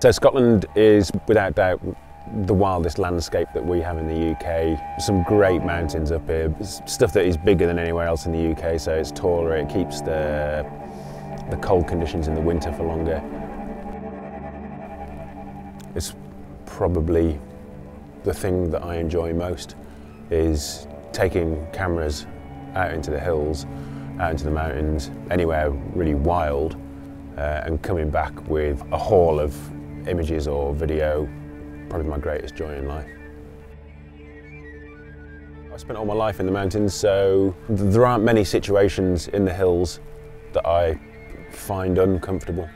So Scotland is without doubt the wildest landscape that we have in the UK. Some great mountains up here, stuff that is bigger than anywhere else in the UK, so it's taller, it keeps the cold conditions in the winter for longer. It's probably the thing that I enjoy most, is taking cameras out into the hills, out into the mountains, anywhere really wild, and coming back with a haul of images or video. Probably my greatest joy in life. I spent all my life in the mountains, so there aren't many situations in the hills that I find uncomfortable.